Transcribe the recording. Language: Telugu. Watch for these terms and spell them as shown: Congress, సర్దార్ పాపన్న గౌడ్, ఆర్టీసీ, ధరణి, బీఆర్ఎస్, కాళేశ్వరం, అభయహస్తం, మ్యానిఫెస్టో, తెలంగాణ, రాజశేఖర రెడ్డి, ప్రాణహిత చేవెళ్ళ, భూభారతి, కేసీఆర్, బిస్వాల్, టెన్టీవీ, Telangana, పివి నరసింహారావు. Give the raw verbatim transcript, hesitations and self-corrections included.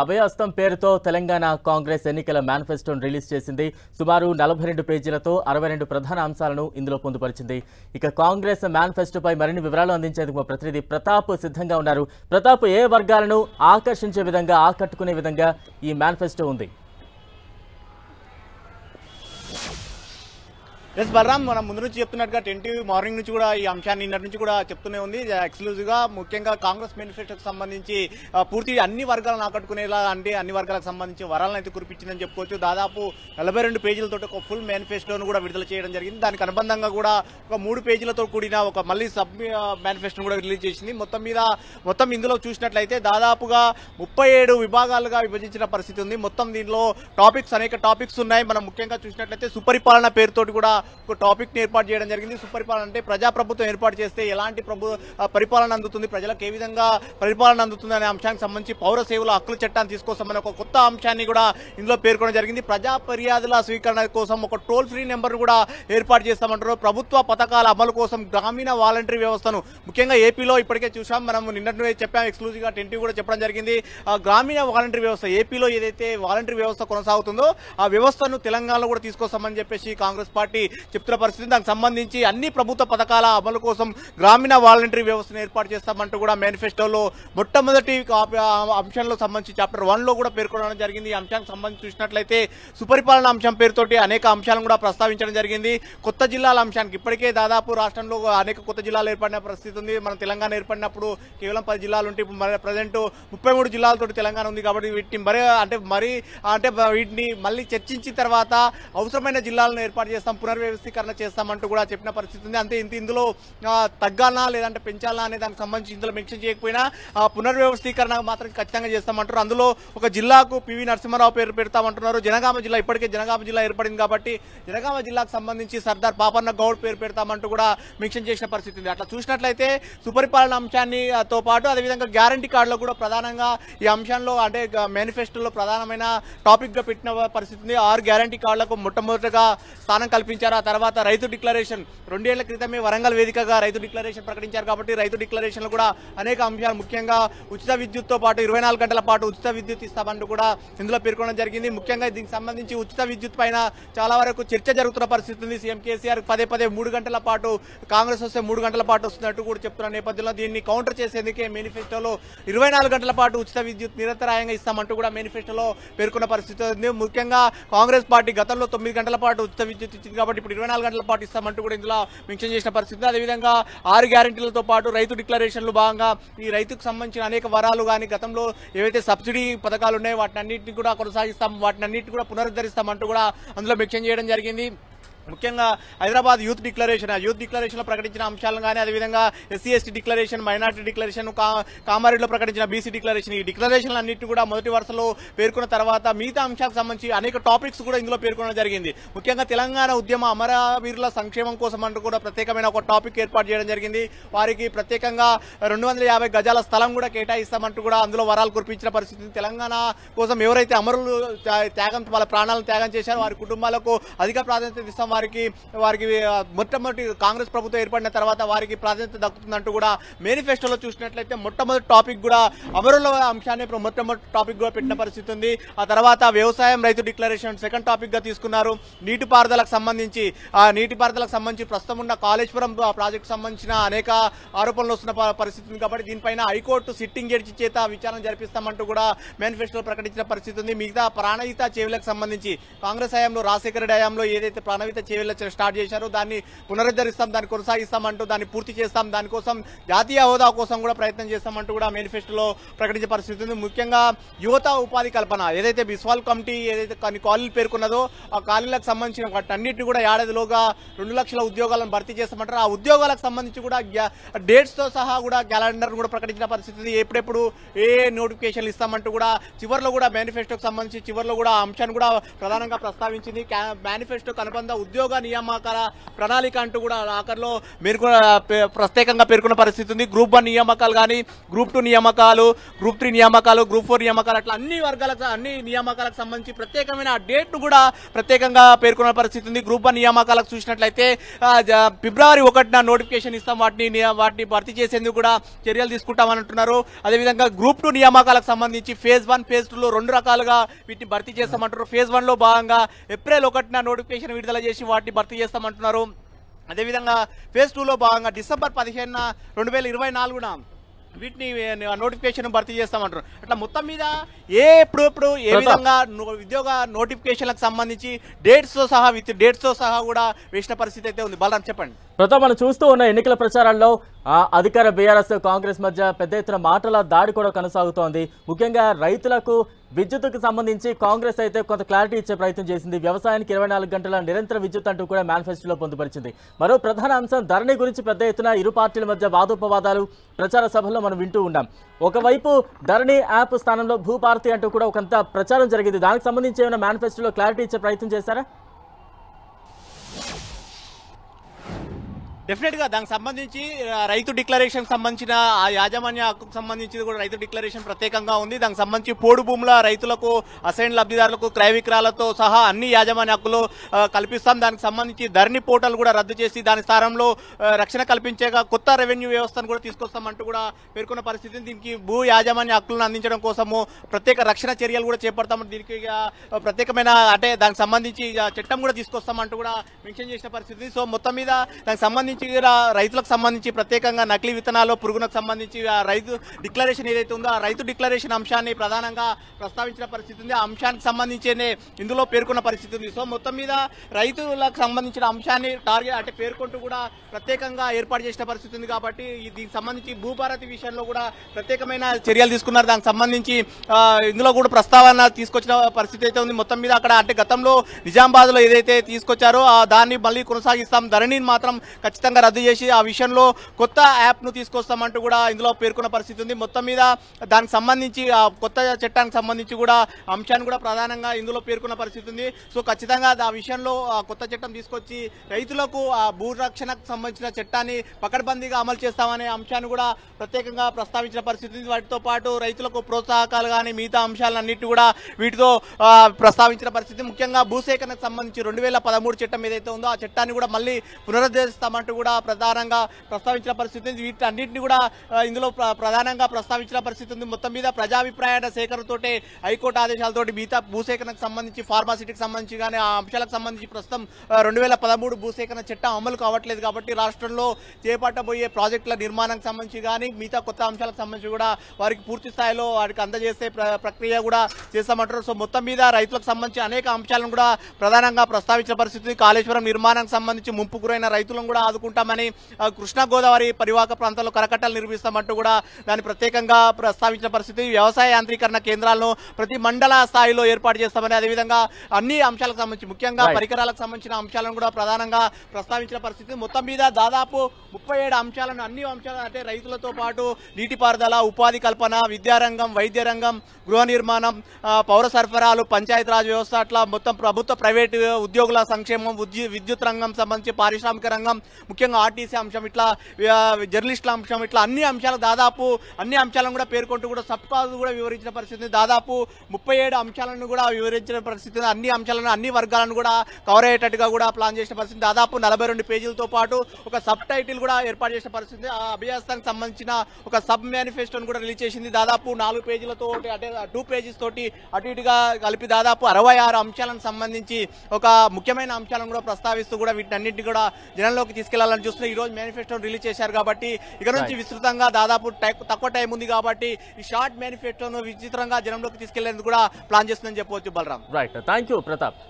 అభయహస్తం పేరుతో తెలంగాణ కాంగ్రెస్ ఎన్నికల మేనిఫెస్టోను రిలీజ్ చేసింది। సుమారు నలభై రెండు పేజీలతో అరవై రెండు ప్రధాన అంశాలను ఇందులో పొందుపరిచింది। ఇక కాంగ్రెస్ మేనిఫెస్టోపై మరిన్ని వివరాలు అందించేందుకు మా ప్రతినిధి ప్రతాప్ సిద్ధంగా ఉన్నారు। ప్రతాప్, ఏ వర్గాలను ఆకర్షించే విధంగా ఆకట్టుకునే విధంగా ఈ మేనిఫెస్టో ఉంది? ఎస్ బలరాం, మనం ముందు నుంచి చెప్తున్నట్టుగా టెన్టీవీ మార్నింగ్ నుంచి కూడా ఈ అంశాన్ని నిన్నటి నుంచి కూడా చెప్తూనే ఉంది। ఎక్స్క్లూజివ్గా ముఖ్యంగా కాంగ్రెస్ మేనిఫెస్టోకి సంబంధించి పూర్తి అన్ని వర్గాలను ఆకట్టుకునేలా, అంటే అన్ని వర్గాలకు సంబంధించి వరాలను అయితే కురిపించిందని చెప్పుకోవచ్చు। దాదాపు నలభై రెండు పేజీలతో ఒక ఫుల్ మేనిఫెస్టోను కూడా విడుదల చేయడం జరిగింది। దానికి అనుబంధంగా కూడా ఒక మూడు పేజీలతో కూడిన ఒక మళ్ళీ సబ్ మేనిఫెస్టోను కూడా రిలీజ్ చేసింది। మొత్తం మీద మొత్తం ఇందులో చూసినట్లయితే దాదాపుగా ముప్పై ఏడు విభాగాలుగా విభజించిన పరిస్థితి ఉంది। మొత్తం దీనిలో టాపిక్స్ అనేక టాపిక్స్ ఉన్నాయి। మనం ముఖ్యంగా చూసినట్లయితే సుపరిపాలన పేరుతోటి కూడా ఒక టాపిక్ ని ఏర్పాటు చేయడం జరిగింది। సుపరిపాలన అంటే ప్రజాప్రభుత్వం ఏర్పాటు చేస్తే ఎలాంటి ప్రభు పరిపాలన అందుతుంది, ప్రజలకు ఏ విధంగా పరిపాలన అందుతుంది అనే అంశానికి సంబంధించి పౌర సేవల హక్కుల చట్టాన్ని తీసుకొస్తామని ఒక కొత్త అంశాన్ని కూడా ఇందులో పేర్కొనడం జరిగింది। ప్రజా ఫిర్యాదుల స్వీకరణ కోసం ఒక టోల్ ఫ్రీ నెంబర్ కూడా ఏర్పాటు చేస్తామంటారు। ప్రభుత్వ పథకాల అమలు కోసం గ్రామీణ వాలంటరీ వ్యవస్థను ముఖ్యంగా ఏపీలో ఇప్పటికే చూసాం, మనం నిన్నటి చెప్పాం, ఎక్స్క్లూజివ్ గా టెంటివ్ కూడా చెప్పడం జరిగింది। గ్రామీణ వాలంటరీ వ్యవస్థ ఏపీలో ఏదైతే వాలంటరీ వ్యవస్థ కొనసాగుతుందో ఆ వ్యవస్థను తెలంగాణలో కూడా తీసుకొస్తామని చెప్పేసి కాంగ్రెస్ పార్టీ చెప్తున్న పరిస్థితి। దానికి సంబంధించి అన్ని ప్రభుత్వ పథకాల అమలు కోసం గ్రామీణ వాలంటరీ వ్యవస్థను ఏర్పాటు చేస్తామంటూ కూడా మేనిఫెస్టోలో మొట్టమొదటి అంశంలో సంబంధించి చాప్టర్ వన్ లో కూడా పేర్కొనడం జరిగింది। ఈ అంశానికి సంబంధించి చూసినట్లయితే సుపరిపాలన అంశం పేరుతోటి అనేక అంశాలను కూడా ప్రస్తావించడం జరిగింది। కొత్త జిల్లాల అంశానికి ఇప్పటికే దాదాపు రాష్ట్రంలో అనేక కొత్త జిల్లాలు ఏర్పడిన పరిస్థితి ఉంది। మన తెలంగాణ ఏర్పడినప్పుడు కేవలం పది జిల్లాలు ఉంటే ఇప్పుడు ప్రజెంట్ ముప్పై మూడు జిల్లాలతో తెలంగాణ ఉంది కాబట్టి వీటిని మరీ అంటే మరీ అంటే వీటిని మళ్ళీ చర్చించిన తర్వాత అవసరమైన జిల్లాలను ఏర్పాటు చేస్తాం, పునర్వ్యవస్థీకరణ చేస్తామంటూ కూడా చెప్పిన పరిస్థితి ఉంది। అంతే ఇంత ఇందులో తగ్గాలా లేదంటే పెంచాలా అనే దానికి సంబంధించి ఇందులో మెన్షన్ చేయకపోయినా పునర్వ్యవస్థీకరణ మాత్రం ఖచ్చితంగా చేస్తామంటారు। అందులో ఒక జిల్లాకు పివి నరసింహారావు పేరు పెడతామంటున్నారు। జనగామ జిల్లా ఇప్పటికే జనగామ జిల్లా ఏర్పడింది కాబట్టి జనగామ జిల్లాకు సంబంధించి సర్దార్ పాపన్న గౌడ్ పేరు పెడతామంటూ కూడా మెన్షన్ చేసిన పరిస్థితి ఉంది। అట్లా చూసినట్లయితే సుపరిపాలన అంశాన్నితో పాటు అదేవిధంగా గ్యారంటీ కార్డులో కూడా ప్రధానంగా ఈ అంశంలో అంటే మేనిఫెస్టోలో ప్రధానమైన టాపిక్గా పెట్టిన పరిస్థితి ఉంది। ఆరు గ్యారంటీ కార్డులకు మొట్టమొదటిగా స్థానం కల్పించారు। ఆ తర్వాత రైతు డిక్లరేషన్ రెండేళ్ల క్రితమే వరంగల్ వేదికగా రైతు డిక్లరేషన్ ప్రకటించారు కాబట్టి రైతు డిక్లరేషన్ కూడా అనేక అంశాలు ముఖ్యంగా ఉచిత విద్యుత్తో పాటు ఇరవై నాలుగు గంటల పాటు ఉచిత విద్యుత్ ఇస్తామంటూ కూడా ఇందులో పేర్కొనడం జరిగింది। ముఖ్యంగా దీనికి సంబంధించి ఉచిత విద్యుత్ పైన చాలా వరకు చర్చ జరుగుతున్న పరిస్థితి ఉంది। సీఎం కేసీఆర్ పదే పదే మూడు గంటల పాటు కాంగ్రెస్ వస్తే మూడు గంటల పాటు వస్తున్నట్టు కూడా చెప్తున్న నేపథ్యంలో దీన్ని కౌంటర్ చేసేందుకే మేనిఫెస్టోలో ఇరవై నాలుగు గంటల పాటు ఉచిత విద్యుత్ నిరంతరాయంగా ఇస్తామంటూ కూడా మేనిఫెస్టోలో పేర్కొన్న పరిస్థితి ఉంది। ముఖ్యంగా కాంగ్రెస్ పార్టీ గతంలో తొమ్మిది గంటల పాటు ఉచిత విద్యుత్ ఇచ్చింది కాబట్టి ఇప్పుడు ఇరవై నాలుగు గంటల పాటు ఇస్తామంటూ కూడా ఇందులో మెన్షన్ చేసిన పరిస్థితి। అదేవిధంగా ఆరు గ్యారెంటీలతో పాటు రైతు డిక్లరేషన్లు భాగంగా ఈ రైతుకు సంబంధించిన అనేక వరాలు కానీ గతంలో ఏవైతే సబ్సిడీ పథకాలు ఉన్నాయో వాటిని అన్నింటినీ కూడా కొనసాగిస్తాం, వాటిని అన్నింటినీ కూడా పునరుద్ధరిస్తామంటూ కూడా అందులో మెన్షన్ చేయడం జరిగింది। ముఖ్యంగా హైదరాబాద్ యూత్ డిక్లరేషన్, ఆ యూత్ డిక్లరేషన్లో ప్రకటించిన అంశాలను కానీ అదేవిధంగా SC ST declaration, minority declaration, కామారెడ్డిలో ప్రకటించిన బీసీ డిక్లరేషన్, ఈ డిక్లరేషన్లు అన్నింటి కూడా మొదటి వరుసలో పేర్కొన్న తర్వాత మిగతా అంశాలకు సంబంధించి అనేక టాపిక్స్ కూడా ఇందులో పేర్కొనడం జరిగింది। ముఖ్యంగా తెలంగాణ ఉద్యమ అమరవీరుల సంక్షేమం కోసం అంటూ కూడా ప్రత్యేకమైన ఒక టాపిక్ ఏర్పాటు చేయడం జరిగింది। వారికి ప్రత్యేకంగా రెండు వందల యాభై గజాల స్థలం కూడా కేటాయిస్తామంటూ కూడా అందులో వరాలు కురిపించిన పరిస్థితి। తెలంగాణ కోసం ఎవరైతే అమరులు త్యాగం వాళ్ళ ప్రాణాలను త్యాగం చేశారో వారి కుటుంబాలకు అధిక ప్రాధాన్యత ఇస్తాం, వారికి వారికి మొట్టమొదటి కాంగ్రెస్ ప్రభుత్వం ఏర్పడిన తర్వాత వారికి ప్రాధాన్యత దక్కుతుందంటూ కూడా మేనిఫెస్టోలో చూసినట్లయితే మొట్టమొదటి టాపిక్ కూడా అమరుల అంశాన్ని మొట్టమొదటి టాపిక్ కూడా పెట్టిన పరిస్థితి ఉంది। ఆ తర్వాత వ్యవసాయం రైతు డిక్లరేషన్ సెకండ్ టాపిక్ గా తీసుకున్నారు। నీటిపారుదలకు సంబంధించి ఆ నీటిపారుదలకు సంబంధించి ప్రస్తుతం ఉన్న కాళేశ్వరం ప్రాజెక్టు సంబంధించిన అనేక ఆరోపణలు వస్తున్న పరిస్థితి ఉంది కాబట్టి దీనిపైన హైకోర్టు సిట్టింగ్ జడ్జి చేత విచారణ జరిపిస్తామంటూ కూడా మేనిఫెస్టోలో ప్రకటించిన పరిస్థితి ఉంది। మిగతా ప్రాణహిత చేవులకు సంబంధించి కాంగ్రెస్ హయాంలో రాజశేఖర రెడ్డి హయాంలో ఏదైతే ప్రాణహిత చేవెళ్ళ స్టార్ట్ చేశారు దాన్ని పునరుద్ధరిస్తాం, దాన్ని కొనసాగిస్తామంటూ దాన్ని పూర్తి చేస్తాం, దానికోసం జాతీయ హోదా కోసం కూడా ప్రయత్నం చేస్తామంటూ కూడా మేనిఫెస్టోలో ప్రకటించే పరిస్థితి ఉంది। ముఖ్యంగా యువత ఉపాధి కల్పన ఏదైతే బిస్వాల్ కమిటీ ఏదైతే కొన్ని కాలనీలు పేర్కొన్నదో ఆ కాలనీలకు సంబంధించిన వాటన్నిటిని కూడా ఏడాదిలోగా రెండు లక్షల ఉద్యోగాలను భర్తీ చేస్తామంటారు। ఆ ఉద్యోగాలకు సంబంధించి కూడా డేట్స్తో సహా కూడా క్యాలెండర్ కూడా ప్రకటించిన పరిస్థితి, ఎప్పుడెప్పుడు ఏ నోటిఫికేషన్లు ఇస్తామంటూ కూడా చివరిలో కూడా మేనిఫెస్టోకి సంబంధించి చివరిలో కూడా ఆ అంశాన్ని కూడా ప్రధానంగా ప్రస్తావించింది। మేనిఫెస్టోకి అనుబంధ ఉద్యోగ నియామకాల ప్రణాళిక అంటూ కూడా ఆఖర్లో మీరు కూడా ప్రత్యేకంగా పేర్కొన్న పరిస్థితి ఉంది. గ్రూప్ వన్ నియామకాలు కానీ గ్రూప్ టూ నియామకాలు, గ్రూప్ త్రీ నియామకాలు, గ్రూప్ ఫోర్ నియామకాలు, అట్లా అన్ని వర్గాలకు అన్ని నియామకాలకు సంబంధించి ప్రత్యేకమైన డేట్ను కూడా ప్రత్యేకంగా పేర్కొన్న పరిస్థితి ఉంది. గ్రూప్ వన్ నియామకాలకు చూసినట్లయితే ఫిబ్రవరి ఒకటిన నోటిఫికేషన్ ఇస్తాం, వాటిని వాటిని భర్తీ చేసేందుకు కూడా చర్యలు తీసుకుంటామని అంటున్నారు. అదేవిధంగా గ్రూప్ టూ నియామకాలకు సంబంధించి ఫేజ్ వన్ ఫేజ్ టూలో రెండు రకాలుగా వీటిని భర్తీ చేస్తామంటారు. ఫేజ్ వన్లో భాగంగా ఏప్రిల్ ఒకటిన నోటిఫికేషన్ విడుదల చేసి వాటిని భర్తీ చేస్తామంటున్నారు. అదేవిధంగా ఫేజ్ టూలో భాగంగా డిసెంబర్ పదిహేనున రెండు వేల ఇరవై నాలుగున వీటిని నోటిఫికేషన్ భర్తీ చేస్తామంటారు. అట్లా మొత్తం మీద ఏ ఎప్పుడెప్పుడు ఏ విధంగా ఉద్యోగ నోటిఫికేషన్లకు సంబంధించి డేట్స్తో సహా విత్ డేట్స్తో సహా కూడా వేసిన పరిస్థితి అయితే ఉంది. బలరాం చెప్పండి. ప్రతాప్, మనం చూస్తూ ఉన్న ఎన్నికల ప్రచారాల్లో అధికార బీఆర్ఎస్ కాంగ్రెస్ మధ్య పెద్ద ఎత్తున మాటల దాడి కూడా కొనసాగుతోంది. ముఖ్యంగా రైతులకు విద్యుత్కు సంబంధించి కాంగ్రెస్ అయితే కొంత క్లారిటీ ఇచ్చే ప్రయత్నం చేసింది. వ్యవసాయానికి ఇరవై నాలుగు గంటల నిరంతర విద్యుత్ అంటూ కూడా మేనిఫెస్టోలో పొందుపరిచింది. మరో ప్రధాన అంశం ధరణి గురించి పెద్ద ఎత్తున ఇరు పార్టీల మధ్య వాదోపవాదాలు ప్రచార సభల్లో మనం వింటూ ఉన్నాం. ఒకవైపు ధరణి యాప్ స్థానంలో భూభారతి అంటూ కూడా కొంత ప్రచారం జరిగింది. దానికి సంబంధించి ఏమైనా మేనిఫెస్టోలో క్లారిటీ ఇచ్చే ప్రయత్నం చేశారా? డెఫినెట్గా దానికి సంబంధించి రైతు డిక్లరేషన్ సంబంధించిన ఆ యాజమాన్య హక్కుకు సంబంధించి కూడా రైతు డిక్లరేషన్ ప్రత్యేకంగా ఉంది. దానికి సంబంధించి పోడు భూముల రైతులకు, అసైన్ లబ్ధిదారులకు క్రయ విక్రయాలతో సహా అన్ని యాజమాన్య హక్కులు కల్పిస్తాం. దానికి సంబంధించి ధరణి పోర్టల్ కూడా రద్దు చేసి దాని స్థానంలో రక్షణ కల్పించేగా కొత్త రెవెన్యూ వ్యవస్థను కూడా తీసుకొస్తామంటూ కూడా పేర్కొన్న పరిస్థితిని, దీనికి భూ యాజమాన్య హక్కులను అందించడం కోసము ప్రత్యేక రక్షణ చర్యలు కూడా చేపడతామని, దీనికి ప్రత్యేకమైన అంటే దానికి సంబంధించి చట్టం కూడా తీసుకొస్తామంటూ కూడా మెన్షన్ చేసిన పరిస్థితి. సో మొత్తం మీద దానికి సంబంధించి రైతులకు సంబంధించి ప్రత్యేకంగా నకిలీ విత్తనాలు, పురుగులకు సంబంధించి రైతు డిక్లరేషన్ ఏదైతే ఉందో ఆ రైతు డిక్లరేషన్ అంశాన్ని ప్రధానంగా ప్రస్తావించిన పరిస్థితి ఉంది. ఆ అంశానికి సంబంధించినే ఇందులో పేర్కొన్న పరిస్థితి ఉంది. సో మొత్తం మీద రైతులకు సంబంధించిన అంశాన్ని టార్గెట్ అంటే పేర్కొంటూ కూడా ప్రత్యేకంగా ఏర్పాటు చేసిన పరిస్థితి ఉంది. కాబట్టి దీనికి సంబంధించి భూభారతి విషయంలో కూడా ప్రత్యేకమైన చర్యలు తీసుకున్నారు. దానికి సంబంధించి ఇందులో కూడా ప్రస్తావన తీసుకొచ్చిన పరిస్థితి అయితే ఉంది. మొత్తం మీద అక్కడ అంటే గతంలో నిజామాబాద్లో ఏదైతే తీసుకొచ్చారో దాన్ని మళ్ళీ కొనసాగిస్తాం, ధరణిని మాత్రం ఖచ్చితంగా రద్దు చేసి ఆ విషయంలో కొత్త యాప్ను తీసుకొస్తామంటూ కూడా ఇందులో పేర్కొన్న పరిస్థితి ఉంది. మొత్తం మీద దానికి సంబంధించి ఆ కొత్త చట్టానికి సంబంధించి కూడా అంశాన్ని కూడా ప్రధానంగా ఇందులో పేర్కొన్న పరిస్థితి ఉంది. సో ఖచ్చితంగా ఆ విషయంలో ఆ కొత్త చట్టం తీసుకొచ్చి రైతులకు ఆ భూరక్షణకు సంబంధించిన చట్టాన్ని పకడ్బందీగా అమలు చేస్తామనే అంశాన్ని కూడా ప్రత్యేకంగా ప్రస్తావించిన పరిస్థితి ఉంది. వాటితో పాటు రైతులకు ప్రోత్సాహకాలు కానీ మిగతా అంశాలన్నింటినీ కూడా వీటితో ప్రస్తావించిన పరిస్థితి. ముఖ్యంగా భూసేకరణకు సంబంధించి రెండు వేల పదమూడు చట్టం ఏదైతే ఉందో ఆ చట్టాన్ని కూడా మళ్ళీ పునరుద్ధరిస్తామంటూ కూడా ప్రధానంగా ప్రస్తావించిన పరిస్థితి ఉంది. వీటన్నింటినీ కూడా ఇందులో ప్రధానంగా ప్రస్తావించిన పరిస్థితి ఉంది. మొత్తం మీద ప్రజాభిప్రాయాల సేకరణతోటే హైకోర్టు ఆదేశాలతోటి మిగతా భూసేకరణకు సంబంధించి, ఫార్మాసిటీకి సంబంధించి కానీ ఆ అంశాలకు సంబంధించి ప్రస్తుతం రెండు వేల పదమూడు భూసేకరణ చట్టం అమలు కావట్లేదు. కాబట్టి రాష్ట్రంలో చేపట్టబోయే ప్రాజెక్టుల నిర్మాణానికి సంబంధించి కానీ మిగతా కొత్త అంశాలకు సంబంధించి కూడా వారికి పూర్తి స్థాయిలో వారికి అందజేసే ప్రక్రియ కూడా చేస్తామంటారు. సో మొత్తం మీద రైతులకు సంబంధించి అనేక అంశాలను కూడా ప్రధానంగా ప్రస్తావించిన పరిస్థితి. కాళేశ్వరం నిర్మాణానికి సంబంధించి ముంపు గురైన రైతులను కూడా ఆదుకుంటారు ఉంటామని, కృష్ణా గోదావరి పరివాహక ప్రాంతాల్లో కరకట్టలు నిర్మిస్తామంటూ కూడా దాన్ని ప్రత్యేకంగా ప్రస్తావించిన పరిస్థితి. వ్యవసాయ యాంత్రీకరణ కేంద్రాలను ప్రతి మండల స్థాయిలో ఏర్పాటు చేస్తామని, అదేవిధంగా అన్ని అంశాలకు సంబంధించి ముఖ్యంగా పరికరాలకు సంబంధించిన అంశాలను కూడా ప్రధానంగా ప్రస్తావించిన పరిస్థితి. మొత్తం మీద దాదాపు ముప్పై ఏడు అంశాలను అన్ని అంశాలను అంటే రైతులతో పాటు నీటిపారుదల, ఉపాధి కల్పన, విద్యారంగం, వైద్య రంగం, గృహ నిర్మాణం, పౌర సరఫరాలు, పంచాయతీరాజ్ వ్యవస్థ, అట్లా మొత్తం ప్రభుత్వ ప్రైవేటు ఉద్యోగుల సంక్షేమం, విద్యుత్ రంగం సంబంధించి, పారిశ్రామిక రంగం, ముఖ్యంగా ఆర్టీసీ అంశం, ఇట్లా జర్నలిస్టుల అంశం, ఇట్లా అన్ని అంశాలు దాదాపు అన్ని అంశాలను కూడా పేర్కొంటూ కూడా సబ్ కాజ్ కూడా వివరించిన పరిస్థితి. దాదాపు ముప్పై ఏడు అంశాలను కూడా వివరించిన పరిస్థితి. అన్ని అంశాలను అన్ని వర్గాలను కూడా కవర్ అయ్యేటట్టుగా కూడా ప్లాన్ చేసిన పరిస్థితి. దాదాపు నలభై రెండు పేజీలతో పాటు ఒక సబ్ టైటిల్ కూడా ఏర్పాటు చేసిన పరిస్థితి. ఆ అభ్యాసానికి సంబంధించిన ఒక సబ్ మేనిఫెస్టోను కూడా రిలీజ్ చేసింది. దాదాపు నాలుగు పేజీలతో అంటే టూ పేజెస్ తోటి అటు ఇటుగా కలిపి దాదాపు అరవై ఆరు అంశాలకు సంబంధించి ఒక ముఖ్యమైన అంశాలను కూడా ప్రస్తావిస్తూ కూడా వీటన్నింటినీ కూడా జనంలోకి తీసుకెళ్ళి చూస్తున్నా. ఈ రోజు మేనిఫెస్టోను రిలీజ్ చేశారు కాబట్టి ఇక నుంచి విస్తృతంగా దాదాపు తక్కువ టైం ఉంది కాబట్టి ఈ షార్ట్ మేనిఫెస్టోను విచిత్రంగా జనంలోకి తీసుకెళ్లేందుకు కూడా ప్లాన్ చేస్తుందని చెప్పవచ్చు. Balaram, right. Thank you Pratap.